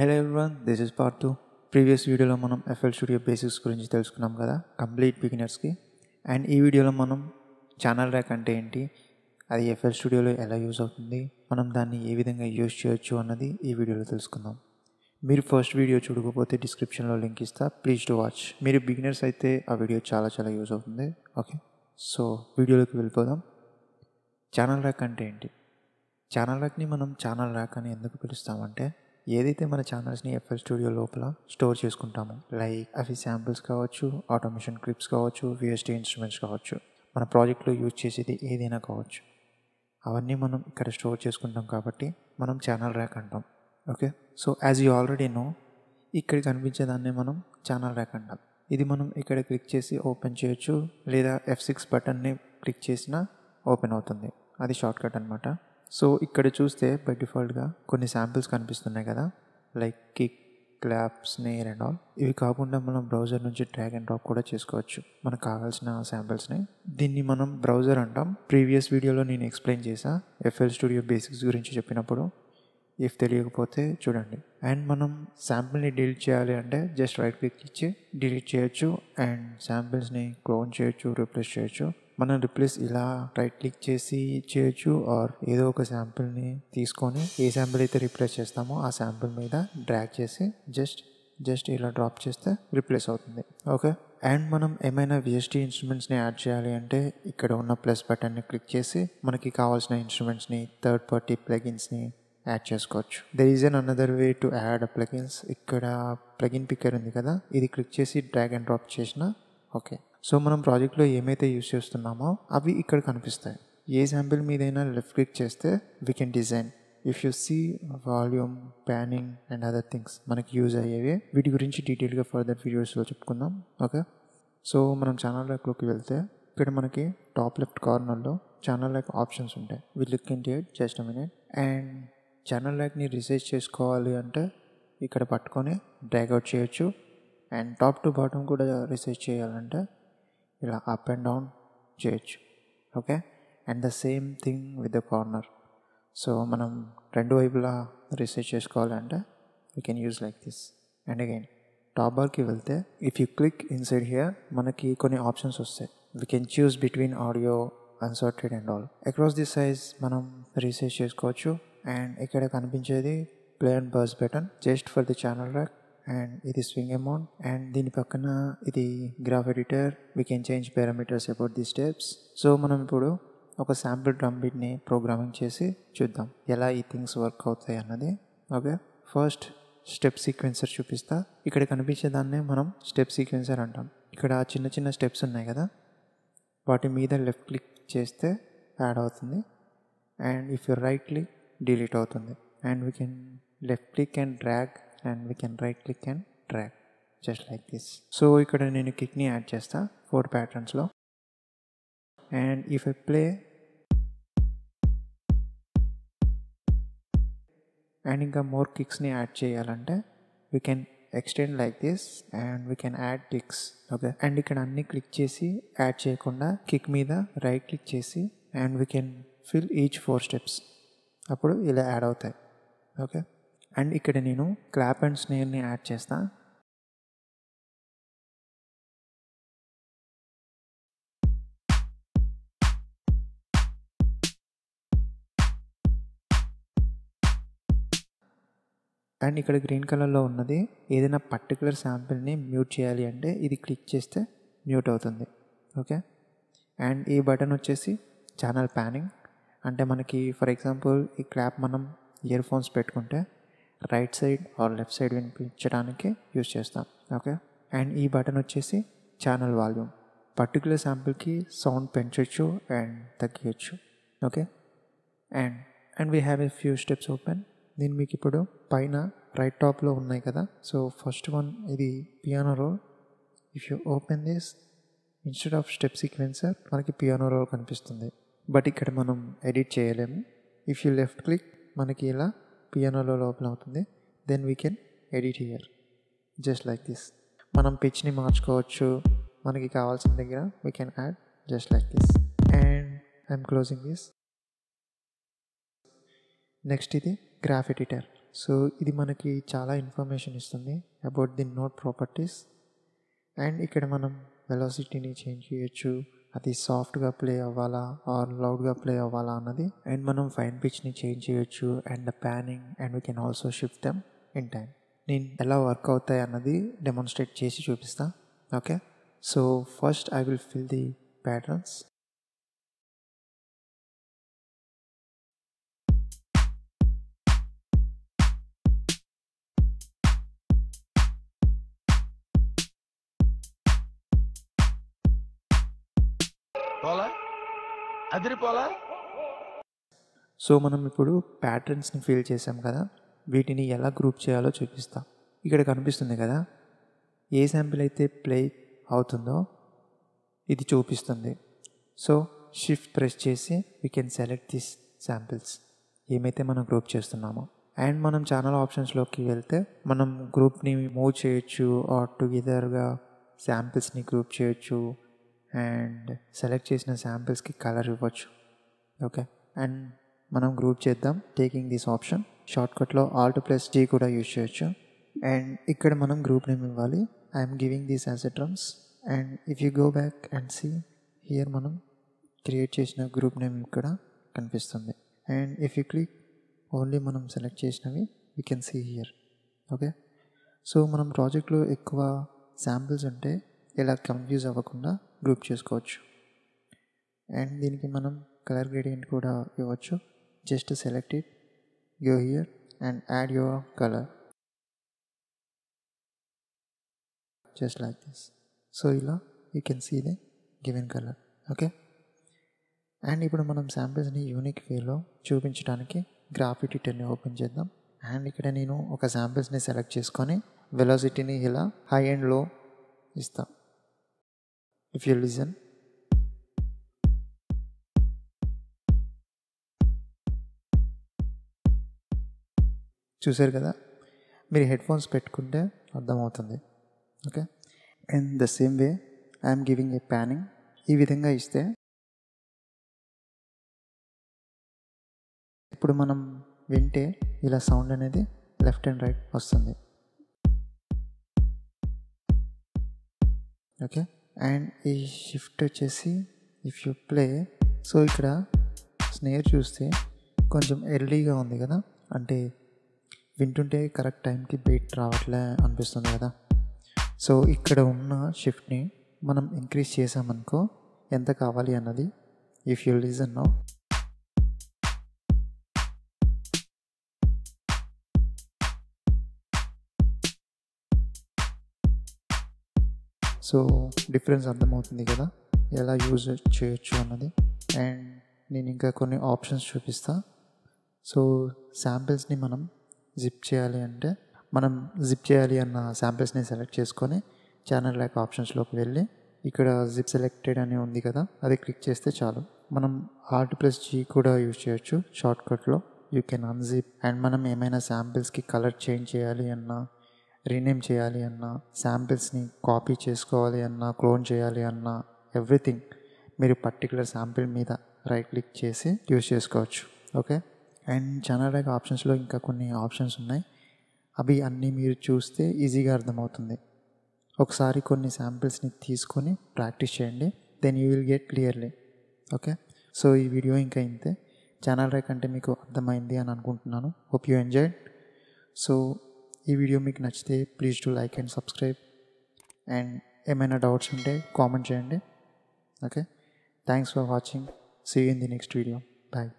Hello everyone, this is part 2. Previous video lo manam FL Studio basics gurinchi telusukunnam kada, complete beginners ki. And ee video lo manam channel rack ante enti, adi FL Studio lo ela use avutundi, manam danni ee vidhanga use cheyochu annadi ee video lo telusukundam. Meer first video chudukopothe description lo link istha, please do watch. Meer beginners aithe aa video chala use avutundi. Okay, so video loki velipodam. Channel rack ante enti? Channel rack ni manam channel rack ani enduku pilustam ante, ఏదైతే మన ఛానల్స్ని FL Studio లోపల store చేసుకుంటామో, like అవి samples కావచ్చు, automation clips కావచ్చు, VST instruments కావచ్చు, మన ప్రాజెక్ట్లో యూజ్ చేసేది ఏదైనా కావచ్చు, అవన్నీ మనం ఇక్కడ స్టోర్ చేసుకుంటాం కాబట్టి మనం ఛానల్ ర్యాక్ అంటాం. Okay, so as you already know, ఇక్కడ కనిపించేదాన్నే మనం ఛానల్ ర్యాక్ అంటాం. ఇది మనం ఇక్కడ క్లిక్ చేసి ఓపెన్ చేయొచ్చు, లేదా F6 బటన్ని క్లిక్ చేసినా ఓపెన్ అవుతుంది, అది షార్ట్కట్ అనమాట. సో ఇక్కడ చూస్తే బై డిఫాల్ట్గా కొన్ని శాంపిల్స్ కనిపిస్తున్నాయి కదా, like kick, clap, snare and all. ఇవి కాకుండా మనం బ్రౌజర్ నుంచి డ్రాగ్ అండ్ డ్రాప్ కూడా చేసుకోవచ్చు మనకు కావాల్సిన శాంపిల్స్ని. దీన్ని మనం బ్రౌజర్ అంటాం. ప్రీవియస్ వీడియోలో నేను ఎక్స్ప్లెయిన్ చేశా FL Studio బేసిక్స్ గురించి చెప్పినప్పుడు, ఇఫ్ తెలియకపోతే చూడండి. అండ్ మనం శాంపిల్ని డిలీట్ చేయాలి అంటే జస్ట్ రైట్ క్లిక్ ఇచ్చి డిలీట్ చేయొచ్చు, అండ్ శాంపిల్స్ని క్లోన్ చేయొచ్చు, రిప్లేస్ చేయొచ్చు. మనం రిప్లేస్ ఇలా రైట్ క్లిక్ చేసి చేయొచ్చు, ఆర్ ఏదో ఒక శాంపిల్ని తీసుకొని ఏ శాంపిల్ అయితే రిప్లేస్ చేస్తామో ఆ శాంపిల్ మీద డ్రాగ్ చేసి జస్ట్ ఇలా డ్రాప్ చేస్తే రిప్లేస్ అవుతుంది. ఓకే, అండ్ మనం ఏమైనా VST ఇన్స్ట్రుమెంట్స్ని యాడ్ చేయాలి అంటే ఇక్కడ ఉన్న ప్లస్ బటన్ని క్లిక్ చేసి మనకి కావాల్సిన ఇన్స్ట్రుమెంట్స్ని, థర్డ్ పార్టీ ప్లగిన్స్ని యాడ్ చేసుకోవచ్చు. There is an another way to add plugins. ఇక్కడ ప్లగిన్ పిక్కర్ ఉంది కదా, ఇది క్లిక్ చేసి డ్రాగ్ అండ్ డ్రాప్ చేసినా ఓకే. సో మనం ప్రాజెక్ట్లో ఏమైతే యూజ్ చేస్తున్నామో అవి ఇక్కడ కనిపిస్తాయి. ఏ శాంపిల్ మీదైనా లెఫ్ట్ క్లిక్ చేస్తే we can design. If you see volume, panning and other things మనకి యూజ్ అయ్యేవి. వీటి గురించి డీటెయిల్గా ఫర్దర్ వీడియోస్లో చెప్పుకుందాం. ఓకే, సో మనం ఛానల్ ర్యాక్లోకి వెళ్తే ఇక్కడ మనకి టాప్ లెఫ్ట్ కార్నర్లో ఛానల్ ర్యాక్ ఆప్షన్స్ ఉంటాయి. We look into it just a minute. And channel ర్యాక్ని రీసైజ్ చేసుకోవాలి అంటే ఇక్కడ పట్టుకొని డ్రాగ్ అవుట్ చేయొచ్చు, అండ్ టాప్ టు బాటమ్ కూడా రీసైజ్ చేయాలంటే ఇలా అప్ అండ్ డౌన్ చేయొచ్చు. Okay, and the same thing with the corner. So మనం రెండు వైపులా రీసెర్చ్ చేసుకోవాలంటే you can use like this. And again top బార్కి వెళ్తే if you click inside here మనకి కొన్ని ఆప్షన్స్ వస్తాయి. We can choose between audio, unsorted and all. Across this size మనం రీసెర్చ్ చేసుకోవచ్చు, అండ్ ఇక్కడ కనిపించేది play and buzz button just for the channel rack, and ఇది స్వింగ్ అమౌంట్. అండ్ దీని పక్కన ఇది graph editor, we can change parameters about the steps. So మనం ఇప్పుడు ఒక శాంపుల్ డ్రమ్ బీట్ని ప్రోగ్రామింగ్ చేసి చూద్దాం ఎలా ఈ థింగ్స్ వర్క్ అవుతాయి అన్నది. ఓకే, ఫస్ట్ స్టెప్ సీక్వెన్సర్ చూపిస్తా. ఇక్కడ కనిపించేదాన్నే మనం స్టెప్ సీక్వెన్సర్ అంటాం. ఇక్కడ చిన్న చిన్న స్టెప్స్ ఉన్నాయి కదా, వాటి మీద లెఫ్ట్ క్లిక్ చేస్తే యాడ్ అవుతుంది, and if you right click delete అవుతుంది. And we can left click and drag, and we can right click and drag just like this. So ikkada nenu kick ni add chesta 4 patterns lo, and if I play, and inga more kicks ni add cheyalante we can extend like this and we can add kicks. Okay, and ikkada anni click chesi add cheyakunda kick meeda right click chesi and we can fill each 4 steps appudu ila add avutayi. Okay, and ఇక్కడ నేను clap and స్నేర్ని add చేస్తా. And ఇక్కడ green కలర్లో ఉన్నది ఏదైనా particular శాంపిల్ని mute చేయాలి అంటే ఇది క్లిక్ చేస్తే మ్యూట్ అవుతుంది. ఓకే, అండ్ ఈ బటన్ వచ్చేసి ఛానల్ ప్యానింగ్. అంటే మనకి ఫర్ ఎగ్జాంపుల్ ఈ క్లాప్ మనం ఇయర్ ఫోన్స్ పెట్టుకుంటే right side or left side వినిపించడానికి యూజ్ చేస్తాం. ఓకే, అండ్ ఈ బటన్ వచ్చేసి ఛానల్ వాల్యూమ్. పర్టికులర్ శాంపుల్కి సౌండ్ పెంచవచ్చు అండ్ తగ్గించవచ్చు. Okay, and and we have a few steps open. నేను మీకు ఇప్పుడు పైన రైట్ టాప్లో ఉన్నాయి కదా, సో ఫస్ట్ వన్ ఇది piano roll. If you open this instead of step sequencer మనకి పియానో రోల్ కనిపిస్తుంది, బట్ ఇక్కడ మనం ఎడిట్ చేయలేము. ఇఫ్ యూ లెఫ్ట్ క్లిక్ మనకి ఇలా పియానోలో ఓపెన్ అవుతుంది. Then we can edit here just like this. మనం పిచ్ని మార్చుకోవచ్చు మనకి కావాల్సిన దగ్గర, we can add just like this. And I'm closing this. Next ఇది గ్రాఫ్ ఎడిటర్. సో ఇది మనకి చాలా ఇన్ఫర్మేషన్ ఇస్తుంది about the note properties. And ఇక్కడ మనం వెలాసిటీని చేంజ్ చేయొచ్చు, అది సాఫ్ట్గా ప్లే అవ్వాలా ఆర్ లౌడ్గా ప్లే అవ్వాలా అన్నది. అండ్ మనం ఫైన్ పిచ్ని చేంజ్ చేయొచ్చు and the panning and we can also shift them in time. నేను ఎలా వర్క్ అవుతాయి అన్నది డెమాన్స్ట్రేట్ చేసి చూపిస్తా. Okay, so first I will fill the patterns. So మనం ఇప్పుడు ప్యాటర్న్స్ని ఫిల్ చేసాం కదా, వీటిని ఎలా గ్రూప్ చేయాలో చూపిస్తాం. ఇక్కడ కనిపిస్తుంది కదా, ఏ శాంపిల్ అయితే ప్లే అవుతుందో ఇది చూపిస్తుంది. సో షిఫ్ట్ ప్రెస్ చేసి we can select this samples ఏమైతే మనం గ్రూప్ చేస్తున్నామో. అండ్ మనం ఛానల్ ఆప్షన్స్లోకి వెళ్తే మనం గ్రూప్ని మూవ్ చేయొచ్చు, ఆర్ టుగెదర్గా శాంపిల్స్ని గ్రూప్ చేయొచ్చు, అండ్ సెలెక్ట్ చేసిన శాంపిల్స్కి కలర్ ఇవ్వచ్చు. ఓకే, అండ్ మనం గ్రూప్ చేద్దాం టేకింగ్ దిస్ ఆప్షన్. షార్ట్కట్లో Alt+G కూడా యూజ్ చేయొచ్చు. అండ్ ఇక్కడ మనం గ్రూప్ నేమ్ ఇవ్వాలి. I'm giving this as a drums. And if you go back and see here మనం క్రియేట్ చేసిన గ్రూప్ నేమ్ ఇక్కడ కనిపిస్తుంది. And if you click only మనం సెలెక్ట్ చేసినవి we can see here. Okay, so మనం ప్రాజెక్ట్లో ఎక్కువ శాంపిల్స్ ఉంటే ఇలా కన్ఫ్యూజ్ అవ్వకుండా గ్రూప్ చేసుకోవచ్చు. అండ్ దీనికి మనం కలర్ గ్రేడియంట్ కూడా ఇవ్వచ్చు. Just select it, go here and add your colour just like this. So ఇలా you can see the given colour. Okay, and ఇప్పుడు మనం శాంపిల్స్ని యూనిక్ వేలో చూపించడానికి గ్రాఫ్ ఎడిటర్ని ఓపెన్ చేద్దాం. అండ్ ఇక్కడ నేను ఒక శాంపిల్స్ని సెలెక్ట్ చేసుకొని వెలాసిటీని ఇలా హై అండ్ లో ఇస్తాం. ఇఫ్ యూ లిజన్, చూసారు కదా, మీరు హెడ్ ఫోన్స్ పెట్టుకుంటే అర్థమవుతుంది. Okay, and the same way I'm giving a panning. ఈ విధంగా ఇస్తే ఇప్పుడు మనం వింటే ఇలా సౌండ్ అనేది లెఫ్ట్ అండ్ రైట్ వస్తుంది. ఓకే, అండ్ ఈ షిఫ్ట్ వచ్చేసి ఇఫ్ యూ ప్లే. సో ఇక్కడ స్నేర్ చూస్తే కొంచెం ఎర్లీగా ఉంది కదా, అంటే వింటుంటే కరెక్ట్ టైంకి బీట్ రావట్లే అనిపిస్తుంది కదా. సో ఇక్కడ ఉన్న షిఫ్ట్ని మనం ఇంక్రీజ్ చేసామనుకో ఎంత కావాలి అన్నది. If you listen now, so difference అర్థమవుతుంది కదా ఎలా యూజ్ చేయొచ్చు అన్నది. అండ్ నేను ఇంకా కొన్ని ఆప్షన్స్ చూపిస్తా. సో శాంపిల్స్ని మనం జిప్ చేయాలి అంటే మనం జిప్ చేయాలి అన్న శాంపిల్స్ని సెలెక్ట్ చేసుకొని ఛానల్ ర్యాక్ ఆప్షన్స్లోకి వెళ్ళి ఇక్కడ జిప్ సెలెక్టెడ్ అని ఉంది కదా, అది క్లిక్ చేస్తే చాలు. మనం Alt+G కూడా యూజ్ చేయొచ్చు షార్ట్కట్లో. You can unzip. అండ్ మనం ఏమైనా శాంపిల్స్కి కలర్ చేంజ్ చేయాలి అన్నా, రీనేమ్ చేయాలి అన్నా, శాంపిల్స్ని కాపీ చేసుకోవాలి అన్నా, క్లోన్ చేయాలి అన్నా, ఎవ్రీథింగ్ మీరు పర్టికులర్ శాంపిల్ మీద రైట్ క్లిక్ చేసి యూజ్ చేసుకోవచ్చు. ఓకే, అండ్ ఛానల్ ర్యాక్ ఆప్షన్స్లో ఇంకా కొన్ని ఆప్షన్స్ ఉన్నాయి. అవి అన్నీ మీరు చూస్తే ఈజీగా అర్థమవుతుంది. ఒకసారి కొన్ని శాంపిల్స్ని తీసుకొని ప్రాక్టీస్ చేయండి, then you will get clearly. Okay, so ఈ వీడియో ఇంకా ఇంతే. ఛానల్ ర్యాక్ అంటే మీకు అర్థమైంది అని అనుకుంటున్నాను. Hope you enjoyed. సో ఈ వీడియో మీకు నచ్చితే please to like and subscribe. And ఏమైనా డౌట్స్ ఉంటే కామెంట్ చేయండి. Okay, thanks for watching. See you in the next video. Bye.